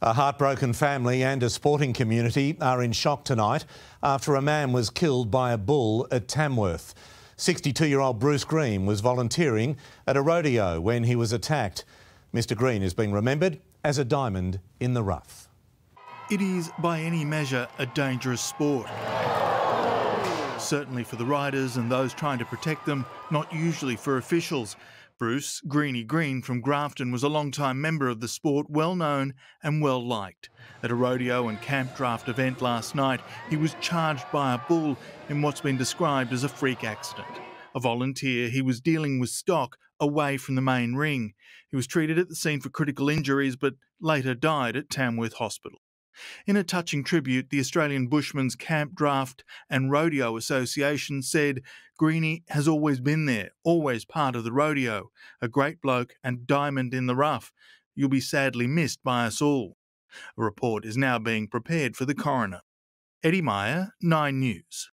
A heartbroken family and a sporting community are in shock tonight after a man was killed by a bull at Tamworth. 62-year-old Bruce Green was volunteering at a rodeo when he was attacked. Mr Green is being remembered as a diamond in the rough. It is, by any measure, a dangerous sport. Certainly for the riders and those trying to protect them, not usually for officials. Bruce "Greeny" Green from Grafton was a long-time member of the sport, well-known and well-liked. At a rodeo and camp draft event last night, he was charged by a bull in what's been described as a freak accident. A volunteer, he was dealing with stock away from the main ring. He was treated at the scene for critical injuries, but later died at Tamworth Hospital. In a touching tribute, the Australian Bushmen's Camp Draft and Rodeo Association said Greeny has always been there, always part of the rodeo, a great bloke and diamond in the rough. You'll be sadly missed by us all. A report is now being prepared for the coroner. Eddie Meyer, Nine News.